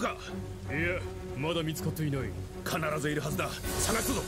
たか。いや、まだ見つかっていない。必ずいるはずだ。探すぞ。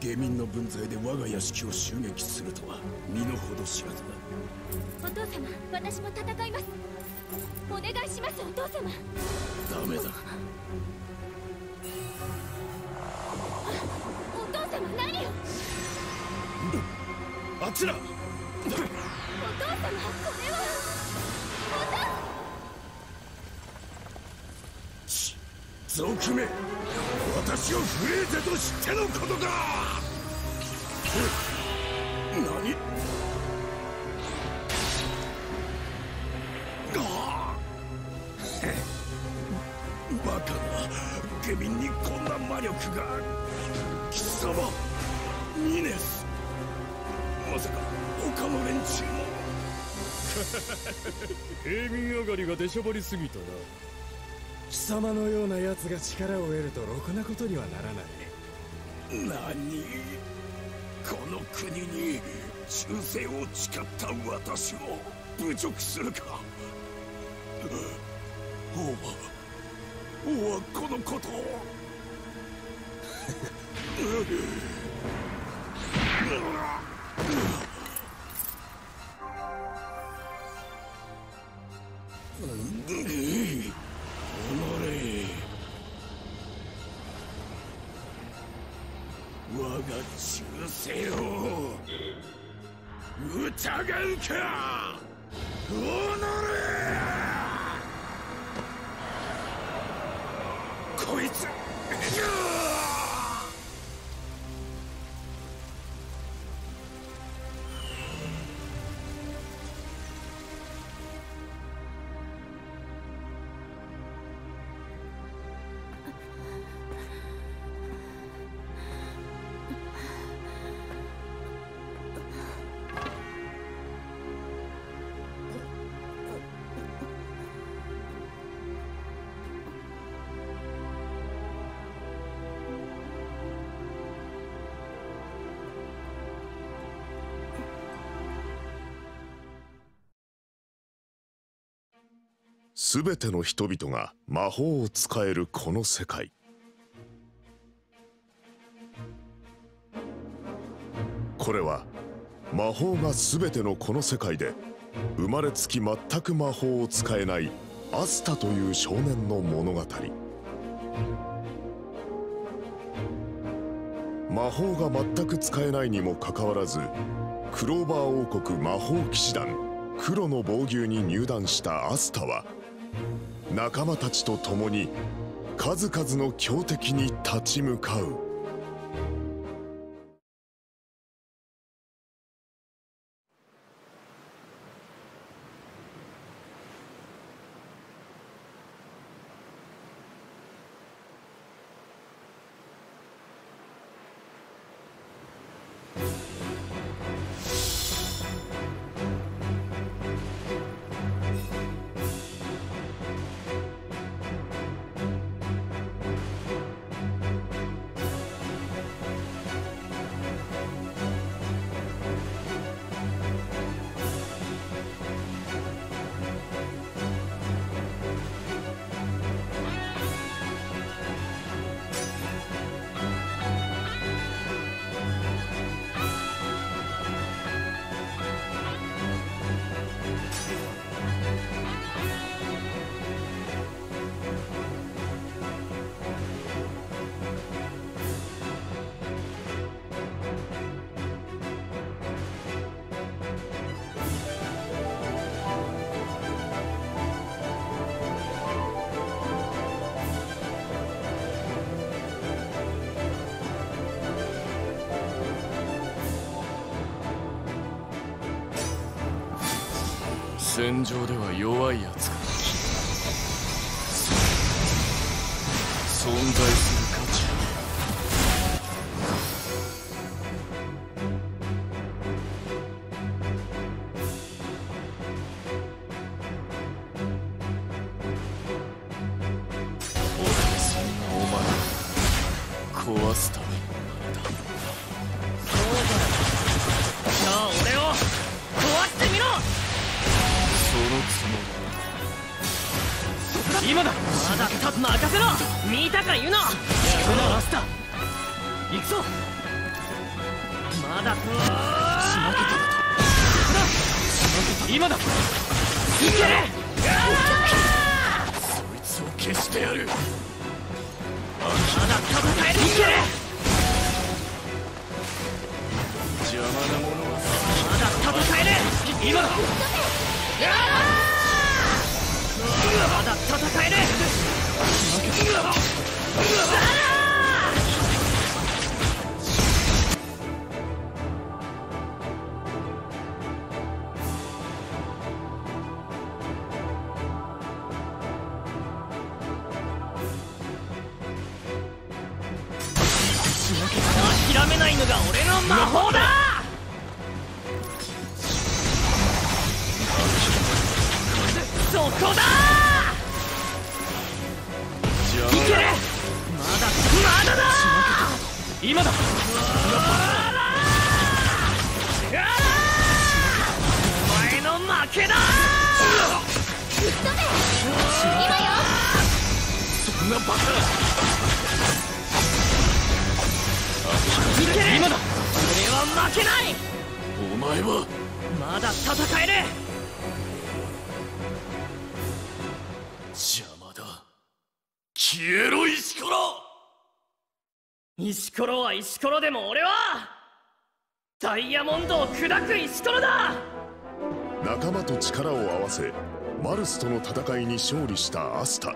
己、下民の分際で我が屋敷を襲撃するとは身の程知らずだ。お父様、私も戦います。お願いします、お父様。ダメだ。お父様、何を。あっちだ。お父様、これは。賊め、私をフリーゼとしてのことか。何がバカな、下民にこんな魔力が。貴様ミネス、まさか他の連中も。平民上がりが出しゃばりすぎたな。貴様のような奴が力を得るとろくなことにはならない。何、この国に忠誠を誓った私を侮辱するか。王はこのことを忠誠を疑うか。己、こいつすべての人々が魔法を使えるこの世界。これは魔法がすべてのこの世界で生まれつき全く魔法を使えないアスタという少年の物語。魔法が全く使えないにもかかわらず、クローバー王国魔法騎士団黒の防御に入団したアスタは、仲間たちと共に数々の強敵に立ち向かう。戦場では弱いやつが存在する価値。俺はそんなお前を壊すために生まれた。そうだ。じゃあ俺を壊してみろ。そのつもりだ。今だ。まだ二つの赤瀬の見たかユナ。宿儺マスター行くぞ。まだとはしのぎた。今だ。いけれ。そいつを消してやる。まだ戦える。いけれ。邪魔なものはまだ戦える。今だ。まだ戦える。諦めないのが俺の魔法だ。そこだー。いける。まだだー。今だ。お前の負けだー。ぶっ飛べ。今よ。そんなバカ。いける。今だ。俺は負けない。お前はまだ戦える。消えろ石ころ。石ころは石ころでも俺はダイヤモンドを砕く石ころだ。仲間と力を合わせマルスとの戦いに勝利したアスタ。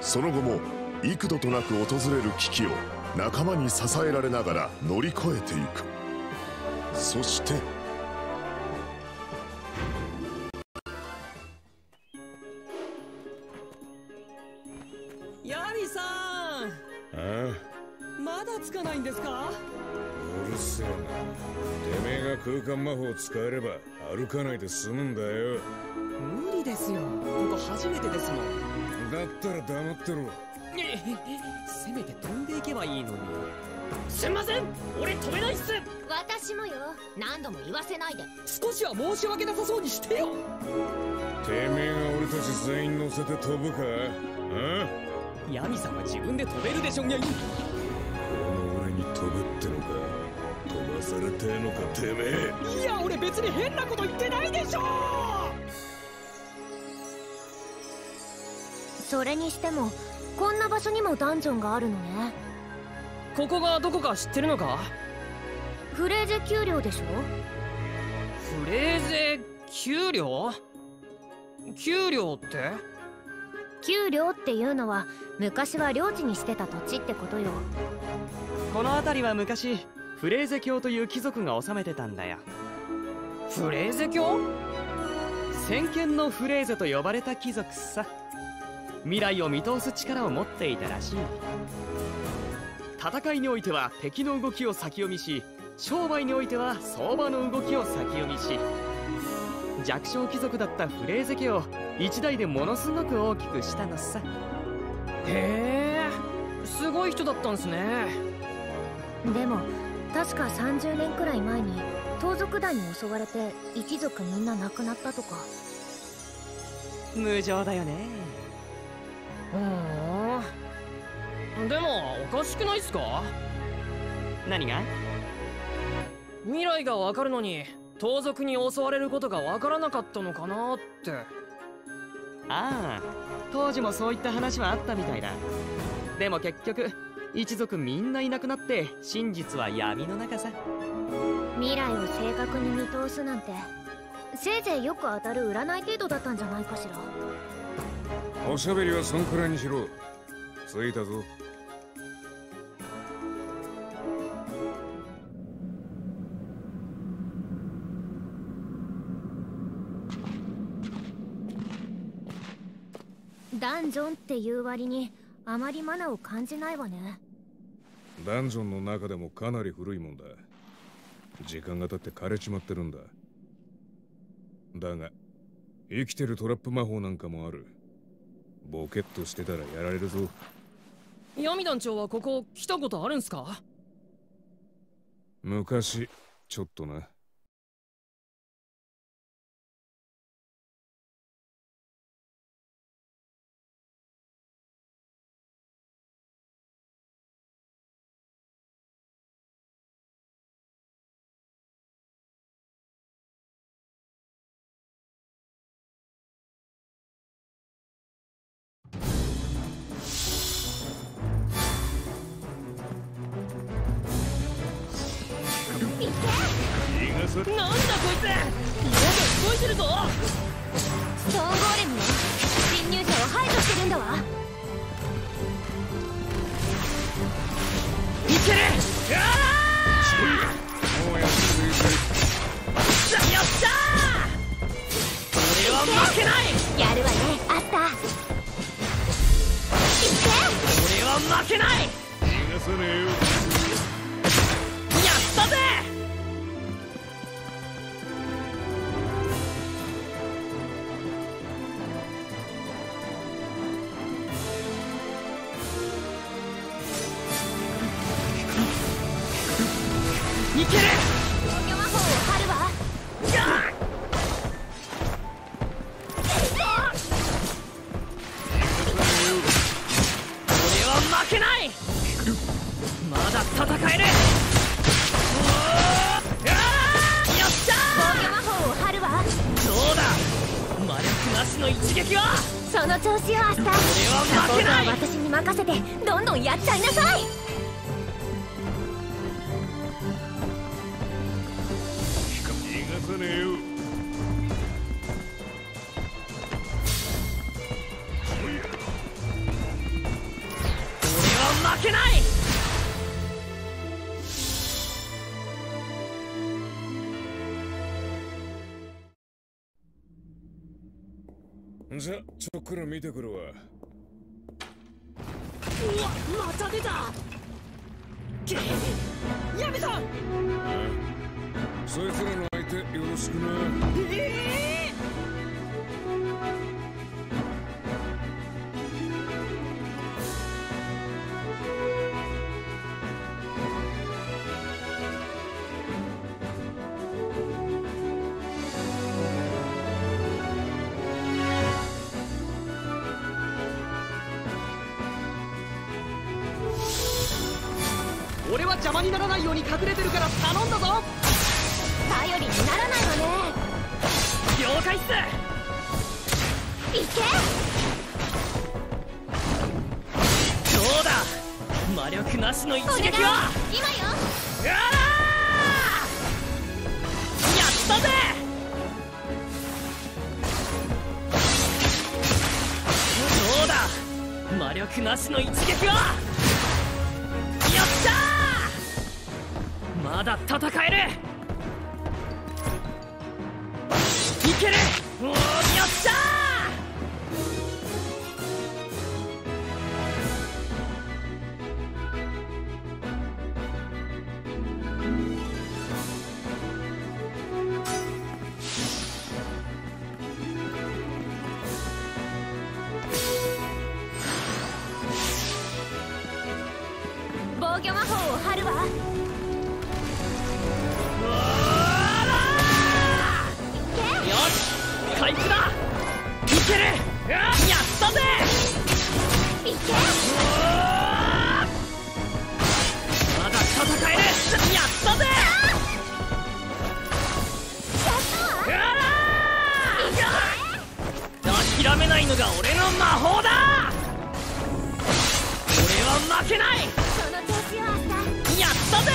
その後も幾度となく訪れる危機を仲間に支えられながら乗り越えていく。そしてつかないんですか。うるせえな。てめえが空間魔法を使えれば歩かないで済むんだよ。無理ですよ、ここ初めてですもん。だったら黙ってろ。せめて飛んでいけばいいのに。すんません、俺飛べないっす。私もよ。何度も言わせないで。少しは申し訳なさそうにしてよ。てめえが俺たち全員乗せて飛ぶか。うん、ヤミさんは自分で飛べるでしょんや。飛ぶってのか。飛ばされてえのかてめえ。いや俺別に変なこと言ってないでしょ。それにしてもこんな場所にもダンジョンがあるのね。ここがどこか知ってるのか。フレーゼ丘陵でしょ。フレーゼ丘陵。丘陵って。丘陵っていうのは昔は領地にしてた土地ってことよ。この辺りは昔フレーゼ教という貴族が治めてたんだよ。フレーゼ教？先見のフレーゼと呼ばれた貴族さ。未来を見通す力を持っていたらしい。戦いにおいては敵の動きを先読みし、商売においては相場の動きを先読みし、弱小貴族だったフレーゼ家を一代でものすごく大きくしたのさ。へえ、すごい人だったんすね。でも確か30年くらい前に盗賊団に襲われて一族みんな亡くなったとか。無情だよね。うん、でもおかしくないっすか。何が。未来が分かるのに盗賊に襲われることが分からなかったのかなって。ああ、当時もそういった話はあったみたいだ。でも結局一族みんないなくなって真実は闇の中さ。未来を正確に見通すなんてせいぜいよく当たる占い程度だったんじゃないかしら。おしゃべりはそんくらいにしろ。着いたぞ。ダンジョンっていう割にあまりマナーを感じないわね。ダンジョンの中でもかなり古いもんだ。時間が経って枯れちまってるんだ。だが生きてるトラップ魔法なんかもある。ボケっとしてたらやられるぞ。闇団長はここ来たことあるんすか。昔ちょっとな。なんだこいつ、動いてるぞ。ストーンゴーレムね、侵入者を排除してるんだわ。いける。やったよっしゃー、俺は負けない。やるわね、あった。いけ、俺は負けない。逃がさねえよ。やったぜ。いける。防御魔法を張るわ。俺は負けない。まだ戦える。よっしゃー、防御魔法を張るわ。どうだ、魔力なしの一撃は。その調子よ、アスター。俺は負けない。私に任せて、どんどんやっちゃいなさい。じゃ、ちょっくら見てくるわ。うわ、また出た。やめた。そいつらの相手よろしくな。俺は邪魔にならないように隠れてるから頼んだぞ。頼りにならないわね。了解っす。いけ。どうだ、魔力なしの一撃は。今よ。やったぜ。どうだ、魔力なしの一撃は。よっしゃー、まだ戦える。いける。おー、よっしゃー。防御魔法を張るわ。回復だ。いける。やったぜ。いけ。まだ戦える。やったぜ。諦めないのが俺の魔法だ。俺は負けない。その調子よ、明日。やったぜ。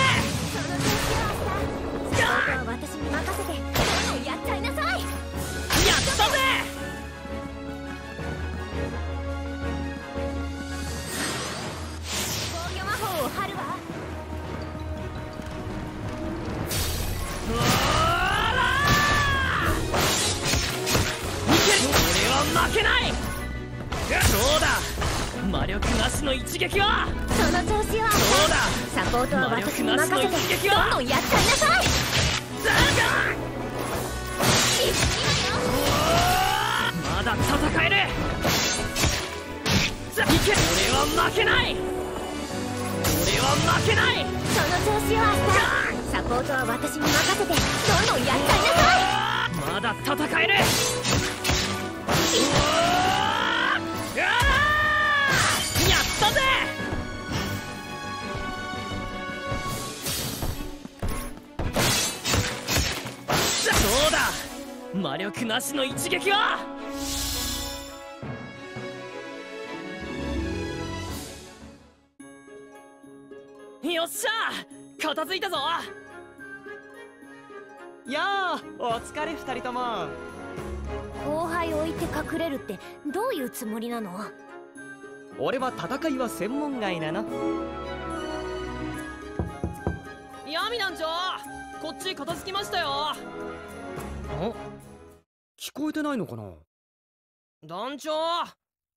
その調子よ、明日。最後は私に任せて、どんどんやっちゃいなさい。やったぜ。防御魔法を張るわ。俺は負けない。そうだ、魔力なしの一撃は。その調子は。そうだ、サポートは私に任せて、どんどんやっちゃいなさい。まだ戦える。いけ。俺は負けない。俺は負けない。その調子よ、明日。サポートは私に任せて、どんどんやっちゃいなさい。まだ戦える。やったぜ。そうだ、魔力なしの一撃は。よっしゃー、片付いたぞ。やあ、お疲れ2人とも。後輩置いて隠れるってどういうつもりなの？俺は戦いは専門外なの。闇団長、こっち片付きましたよ。あ、聞こえてないのかな。団長、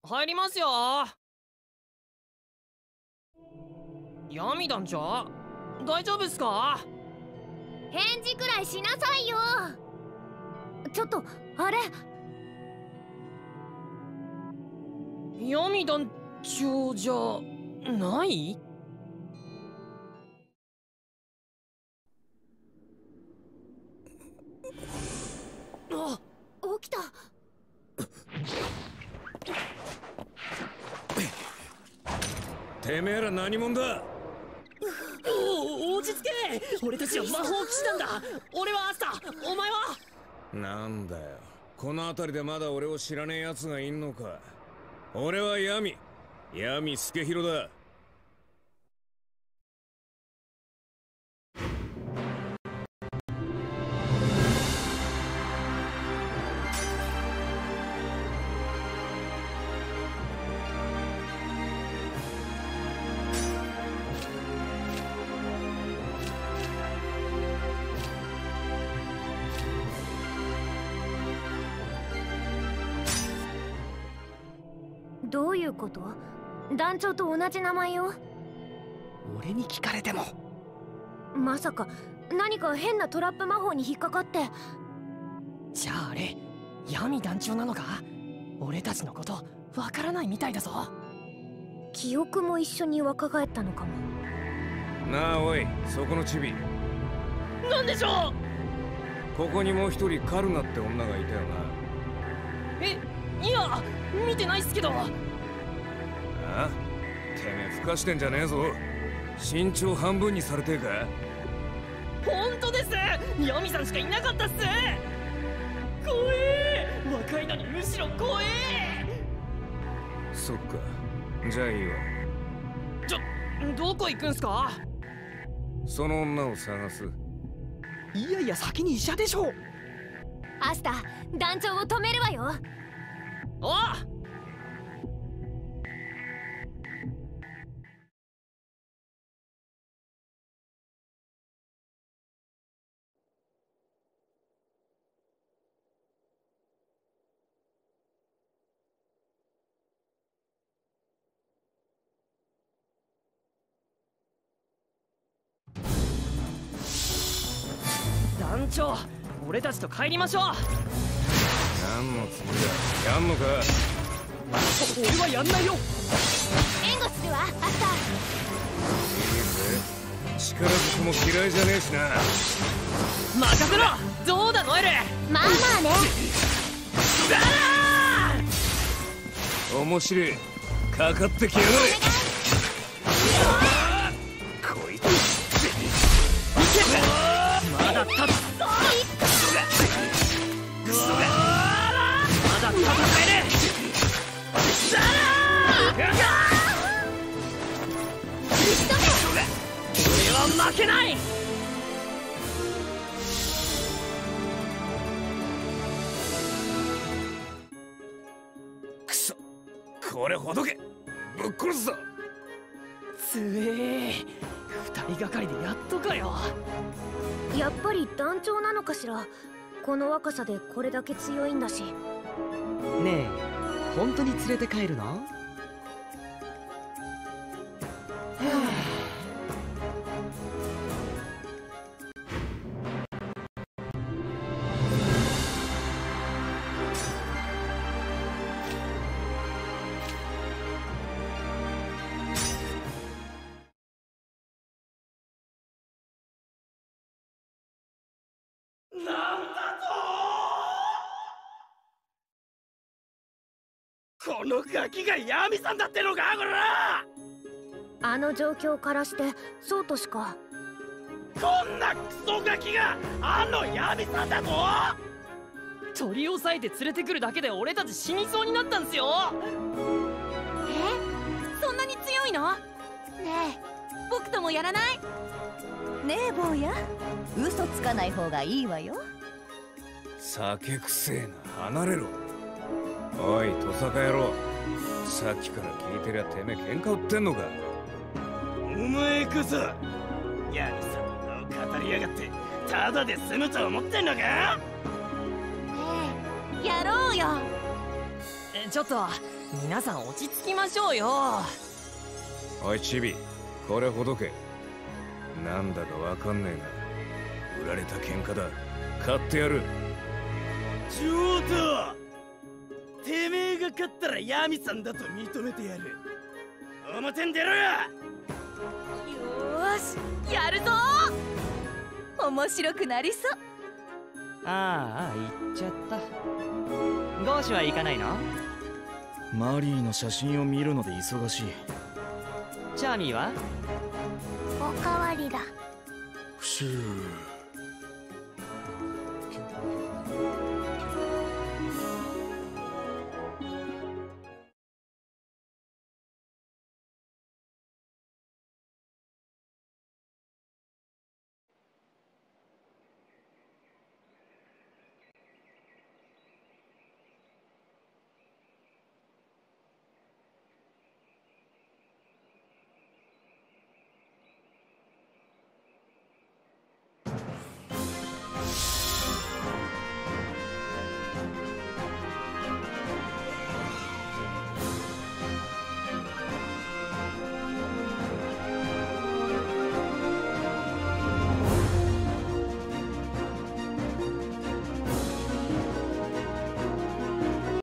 入りますよ。闇団長、大丈夫っすか？返事くらいしなさいよ。ちょっとあれ、闇団長じゃない？あ、起きた。てめえら何者だ？落ち着け。俺たちは魔法騎士なんだ。俺はアスタ、お前は？なんだよ、この辺りでまだ俺を知らねえ奴がいんのか。俺は闇助弘だ。どういうこと？団長と同じ名前よ。俺に聞かれても。まさか何か変なトラップ魔法に引っかかって。じゃああれ、闇団長なのか？俺たちのことわからないみたいだぞ。記憶も一緒に若返ったのかもな。あ、おい、そこのチビ。なんでしょう。ここにもう一人カルナって女がいたよな。え、いや見てないっすけど。あ？てめえふかしてんじゃねえぞ。身長半分にされてえか。本当です。ヤミさんしかいなかったっす。怖え。若いのにむしろ怖え。そっか、じゃあいいわ。どこ行くんすか？その女を探す。いやいや、先に医者でしょ。アスタ、団長を止めるわよ。あっ、団長、俺たちと帰りましょう。何のつもりだ。やんのか。俺はやんないよ。援護するわ、アスター。いいぜ、力ずくも嫌いじゃねえしな。任せろ。どうだノエル。まあまあね。だらー面白い。かかってきやがれ。こいついけ。まだ戦えねえ。俺は負けない。くそ、これほどけ。ぶっ殺すぞ。つえー、二人がかりでやっとかよ。やっぱり団長なのかしら。この若さでこれだけ強いんだし。ねえ、本当に連れて帰るの？はこのガキが闇さんだってのか、こら。あの状況からしてそうとしか。こんなクソガキがあの闇さんだぞ。取り押さえて連れてくるだけで俺たち死にそうになったんすよ。え、そんなに強いの？ねえ、僕ともやらない？ねえ坊や、嘘つかない方がいいわよ。酒くせえな、離れろ。おいトサカ野郎、さっきから聞いてりゃてめえ喧嘩売ってんのか。お前こそ闇様の語りやがって、ただで済むと思ってんのか。ねえやろうよ。ちょっと皆さん落ち着きましょうよ。おいチビ、これほどけ。なんだかわかんねえが売られた喧嘩だ、買ってやる。上等、てめえが勝ったら闇さんだと認めてやる。表に出ろよ。ーしやるぞ。面白くなりそう。ああ行っちゃった。ゴーシュは行かないの？マリーの写真を見るので忙しい。チャーミーはおかわりだ。ふしゅー。